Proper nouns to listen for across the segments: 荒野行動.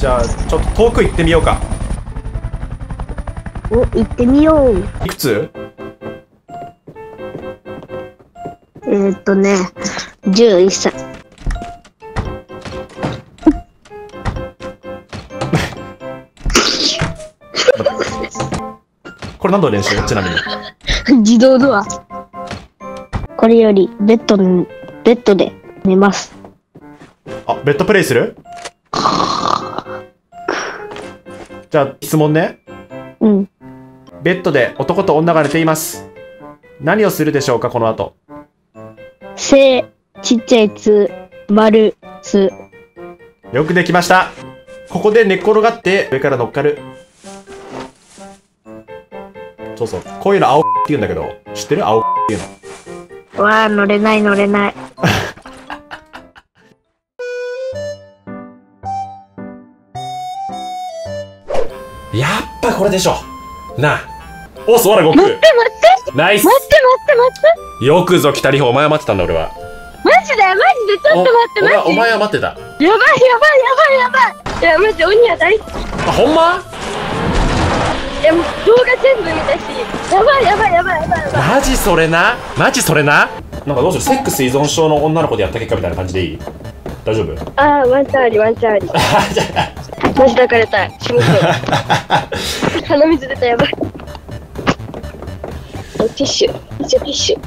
じゃあちょっと遠く行ってみようか。お、行ってみよう。いくつ？11歳。これ何度練習？ちなみに。自動ドア。これよりベッドで寝ます。あ、ベッドプレイする？じゃあ質問ね。うん。ベッドで男と女が寝ています。何をするでしょうかこの後。ちっちゃいつ、丸、つ。よくできました。ここで寝っ転がって、上から乗っかる。そうそう、こういうの青って言うんだけど、知ってる？青っていうの。わあ、乗れない乗れない。やっぱこれでしょ。なあ。お、そわらごっく。待って待って。ナイス。待って待って待って。よくぞ来たりほ、お前は待ってたんだ俺は。マジでちょっと待って、マジでお前は待ってた。やばい、マジで鬼は大好き。あ、ほんま？いや、もう動画全部見たし、やばい。マジそれな。なんかどうしよう、セックス依存症の女の子でやった結果みたいな感じでいい？大丈夫？ああ、ワンチャンあり。マジ抱かれたい。気持ちいい。鼻水出た、やばい。ティッシュ、ティッシュ。ちょっとテ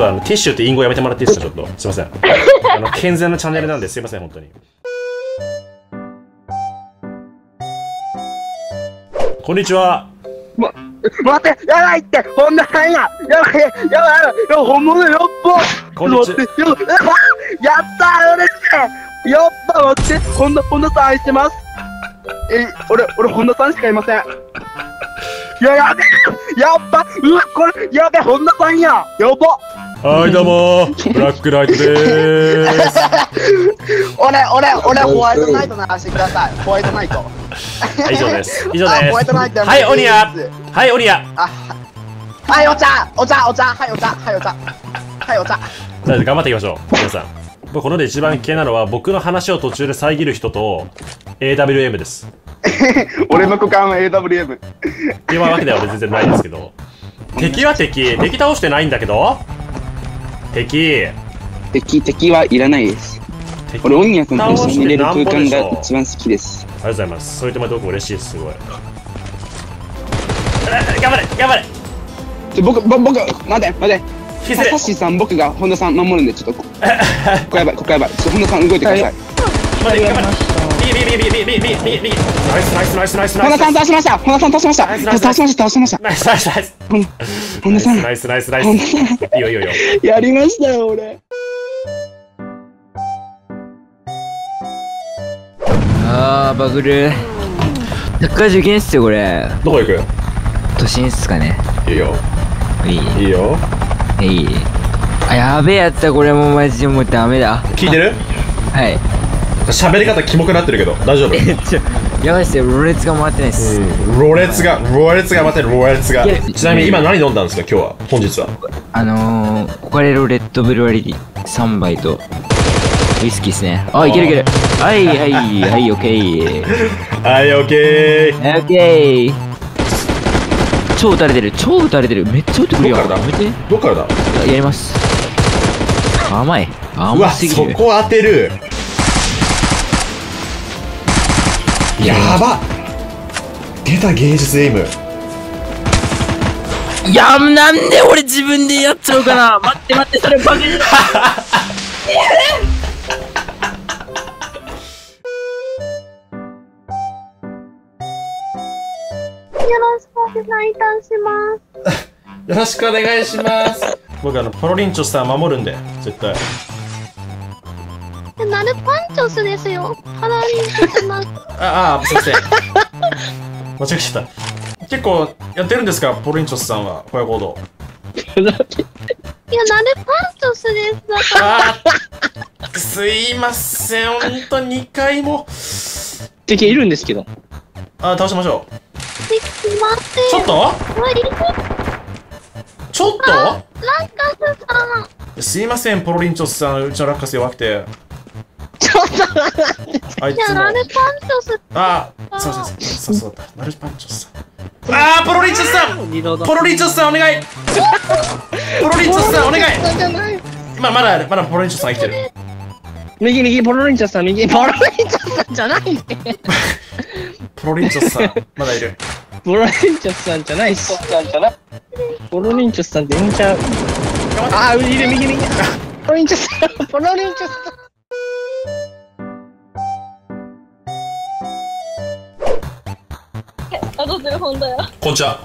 ィッシュって隠語やめてもらっていいですか、ちょっとすいません。健全なチャンネルなんですいません本当に。こんにちは。待って、やばいって、こんなはややばい、本物よっぽ。こんにちは。やったー、嬉しい。やっぱ待って、本田さん愛してます。俺本田さんしかいません。やばい、うわ、これやべえ、本田さんや。やばっ。はい、どうもー、ブラックライトでーす。俺、ホワイトナイトの話してください。ホワイトナイト。以上です。ホワイトナイト。はい、オニア。はい、お茶。頑張っていきましょう、皆さん。こので一番危険なのは、僕の話を途中で遮る人と、AWM です。俺の股間は AWM。っていうわけでは全然ないんですけど。敵倒してないんだけど、敵はいらないです。俺オニア君と一緒に入れる空間が一番好きです。ありがとうございます。そういったとこ嬉しいです。すごい、頑張れ。僕待てサッシーさん、僕が本田さん守るんで、ちょっとここやばい。ちょっと本田さん動いてください。ビーナイス。本田さん倒しました。いいよ。やりましたよ俺。あー、バグる。サッカー受験っすよこれ。どこ行く？都心っすかね。いいよ。あ、やべえやった、これもうマジでもうダメだ。聞いてる？はい。喋り方キモくなってるけど大丈夫？やばいっすよ、ろれつが回ってないっす。ろれつが。ちなみに今何飲んだんですか今日は、本日は？コカレロレッドブルワリ3杯とウイスキーっすね。あ、いける。はい、オッケー。超打たれてる。めっちゃ打ってくるよ。どっからだ？やります。甘すぎる。うわ、そこ当てる。やばっ、出た芸術エイム。いや、なんで俺自分でやっちゃうかな。待って、それバグる。よろしくお願いします。僕ポロリンチョスさん守るんで絶対。ナルパンチョスですよ。パラリンチョスな。あ、すいません。間違えちゃった。結構やってるんですか、ポロリンチョスさんは、荒野行動。いや、ナルパンチョスです。すいません、ほんと2回も。敵いるんですけど。あ、倒しましょう。ちょっと？ちょっと？ラッカスさん。すいません、ポロリンチョスさん、うちのラッカス弱くて。あいつも。ラルパンチョス。ああ、そうそうそう、そうだった。ラルパンチョス。ああ、ポロリンチョスさん。ポロリンチョスさん、お願い。ポロリンチョスさん、お願い。今まだポロリンチョスさん生きてる。右、ポロリンチョスさん、右、ポロリンチョスさんじゃないね。ポロリンチョスさん、まだいる。ポロリンチョスさんじゃないし。ポロリンチョスさん、全然。ああ、いる、右。ポロリンチョスさん、ポロリンチョスさん。本だよ。こんにちは。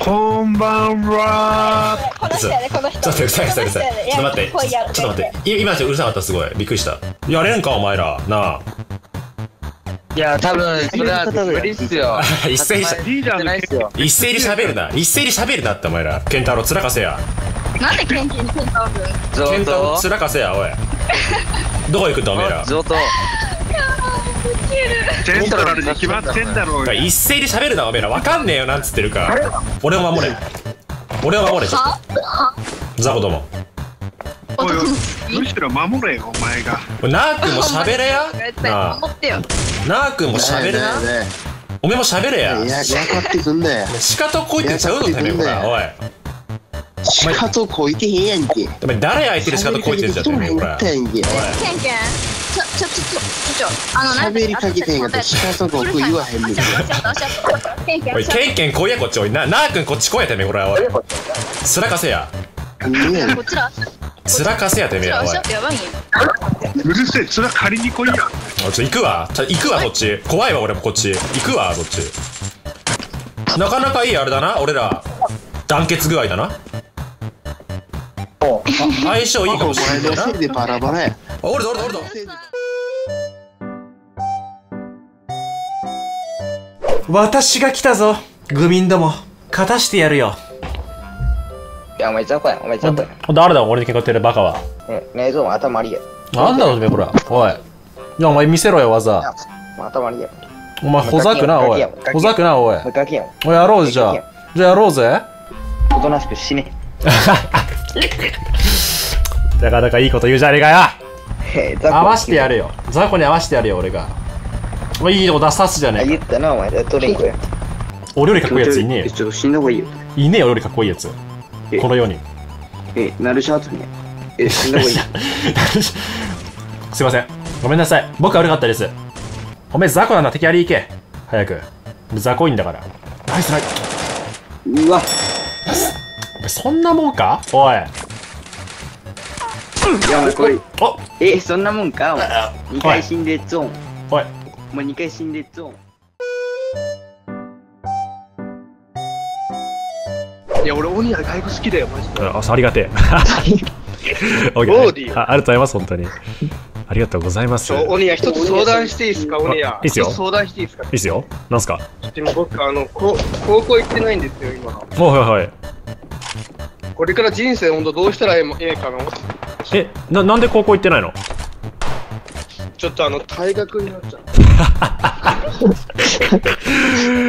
こんばんは。ちょっと待って、今うるさかった、すごいびっくりした。やれんかお前らなあ。いや多分それは無理っすよ。一斉に喋るな、ってお前ら。ケンタロウつらかせや。なんでケンタロウ？ケンタロウつらかせやおい。どこ行くんだお前ら。セントラルに決まってんだろうよ。一斉に喋るなおめえら、わかんねえよなんつってるか。俺を守れ、ちょっとザコども。おいむしろ守れよお前が。ナー君も喋れや。ナー君も喋れな。おめえも喋れや。いや分かってくんだよ。鹿とこいてちゃうのてめえほらおい。鹿とこいてへんやんけ。お前誰相手で鹿とこいてんじゃんてめえほら。喋りかけてんがと鹿とこ言わへんねん。おいケンケン来いやこっち。おいなーくんこっち来いやてめえほらおい。つらかせや。つらかせやてめえおい。うるせえ、つら借りに来いや。おいちょ行くわ、こっち怖いわ俺もこっち行くわこっち。なかなかいいあれだな俺ら団結具合だな。相性いいかもしれないな。俺だ私が来たぞ愚民ども、勝たしてやるよ。いやお前雑魚や、誰だ俺に喧嘩売ってるバカは。冷蔵庫頭ありや。なんだろうねこれ。おいいやお前見せろよ技。頭ありや。お前ほざくなおい。おいやろうぜ。じゃあやろうぜ。おとなしく死ね。なかなかいいこと言うじゃねえかよ。合わしてやるよ雑魚に、合わしてやるよ俺が。いいとこ出さすじゃねえか。言ったなお前取れんこや。俺よりかっこいいやついねえよ。ちょっと死んだほうがいいよ。いねえよ俺よりかっこいいやつこの世に。なるしゃあとね死んだほうがいい。すいませんごめんなさい僕悪かったです。おめえ雑魚なんだ敵ありいけ早く雑魚いんだから。ナイスナイス。うわお前そんなもんかおい。いやお前これそんなもんか。2回死んでゾーン。おいお前2回死んでゾーン。いや俺オニア外国好きだよマジで。ありがてえ。オーディーありがとうございます本当にありがとうございます。オニア一つ相談していいですか。オニアいいっすよ。相談していいですか。いいっすよ。なんすか。でも僕高校行ってないんですよ今。はいこれから人生本当どうしたらええかな。なんで高校行ってないの。ちょっと退学になっちゃう。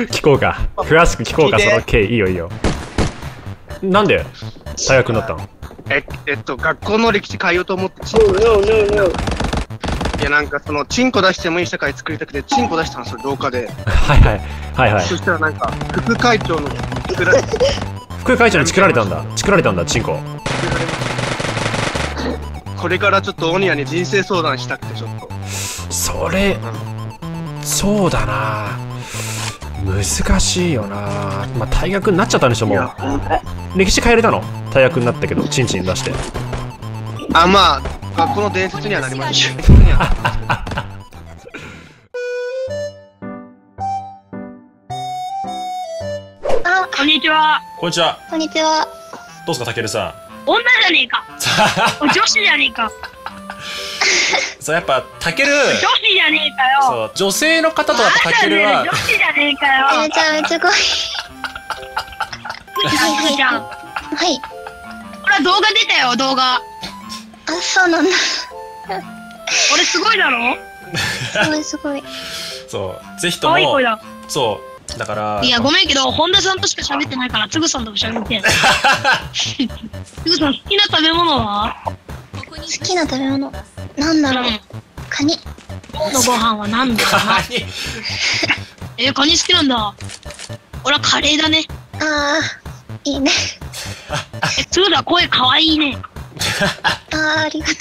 聞こうか詳しく聞こうかその経緯。いいよなんで退学になったの。学校の歴史変えようと思って。いやなんかそのチンコ出してもいい社会作りたくてチンコ出したのそれ廊下で。そしたらなんか副会長の副会長にチクられたんだ。チンコ。これからちょっとオニアに人生相談したくてちょっと。それ、そうだな。難しいよな。まあ退学になっちゃったんでしょもう。歴史変えれたの。退学になったけどチンチン出して。まあ学校の伝説にはなりました。こんにちは。どうすかたけるさん。女じゃねえか。女子じゃねえか。そうやっぱたける。女子じゃねえかよ。そう女性の方とやっぱたけるは。女子じゃねえかよ。めちゃめちゃ怖い。ふーちゃん。はい。ほら動画出たよ動画。そうなんだ。俺すごいだろ。すごい。そうぜひとも。可愛い子だ。そう。だからいやごめんけど本田さんとしか喋ってないからつぐさんとも喋ってん。つぐさん好きな食べ物は。好きな食べ物なんだろう、カニ。今日のご飯は何だろうな。カニ好きなんだ。俺はカレーだね。ああ、いいね。ツーラ声かわいいね。ああ、ありがとう。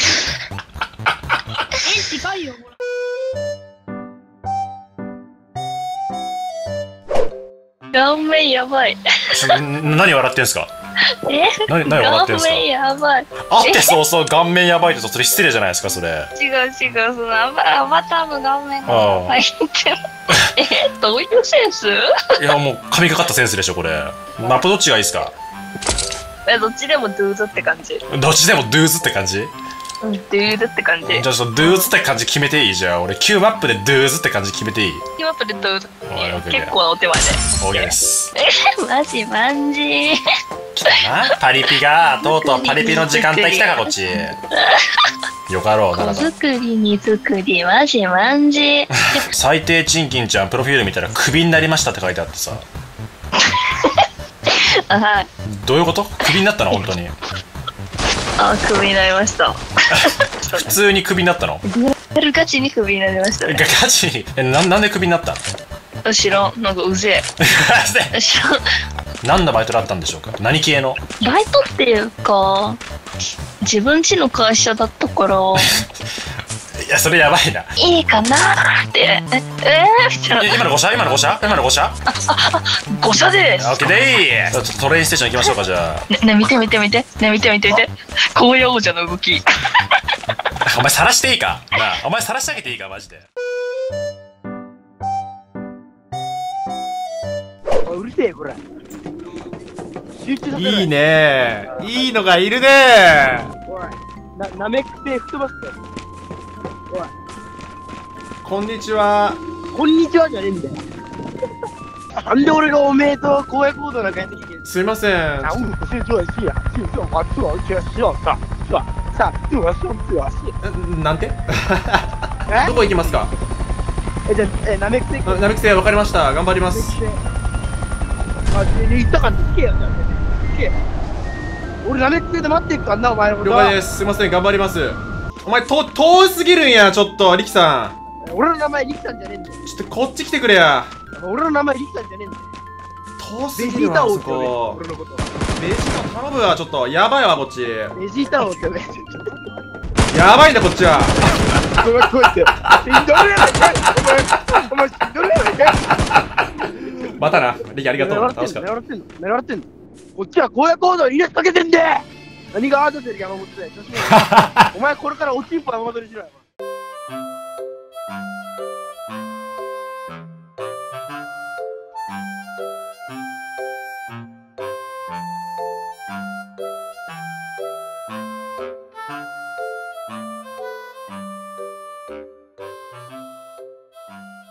近いよ、ほら。顔面やばい。何笑ってんすか。何笑ってんすか。顔面やばい。あってそうそう、顔面やばいって、それ失礼じゃないですか、それ。違う違う、そのアバターの顔面が入ってる。どういうセンス。いや、もう神がかったセンスでしょ、これ。マップどっちがいいですか。どっちでもドゥーズって感じ。どっちでもドゥーズって感じ。ドゥーズって感じ。じゃあそのドゥーズって感じ決めていい。じゃあ俺9マップでドゥーズって感じ決めていい。9マップでドゥーズ。結構お手前で OK です。マジマンジー来たな。パリピがとうとうパリピの時間帯来たか。こっちよかろうな。手作り荷造りマジマンジー。最低賃金ちゃんプロフィール見たらクビになりましたって書いてあってさ。どういうこと。クビになったの。本当に。あ、クビになりました。普通にクビになったの。ガチにクビになりましたね。ガチに。なんでクビになった。後ろなんかうぜえ。後ろ。何のバイトだったんでしょうか。何系の。バイトっていうか。自分家の会社だったから。いや、それやばいな。いいかなーって。みたいな。今の5社、今の5社、今の5社。5社です。オッケーでーす。トレインステーション行きましょうか、じゃあ。ね、見て見て見て、ね、見て見て見て。紅葉王者の動き。お前晒していいか。なあ、お前晒してあげていいか、マジで。うるせえ、これ。いいねー。いいのがいるねー。おい、なめくて吹っ飛ばすよ。おい、こんにちは。こんにちはじゃねえんだよ。なんで俺がおめえと公約行動なんかやってきて。すいません。なんて。どこ行きますか。じゃあ、なめくせ。なめくせ、わかりました。頑張ります。あ、言ったかんで聞けよ。聞けよ。俺なめくせで待ってるからな、お前のこと。了解です。すいません、頑張ります。お前、遠すぎるんや、ちょっと、リキさん。俺の名前、リキさんじゃねえんだよ。ちょっと、こっち来てくれや。俺の名前、リキさんじゃねえんだよ。遠すぎるわ、そこ。ベジータ王って俺のこと。ベジータ頼むわ、ちょっと。やばいわ、こっち。ベジータ王って俺。やばいんだ、こっちは。ごめん、こうやって。お前、しんどれやないかい。またな、リキありがとう。楽しかった。狙われてんの狙われてんの。こっちは荒野行動に入れかけてんで。何がアートで山本だよ。お前これからおちんぽ山本にしろよ。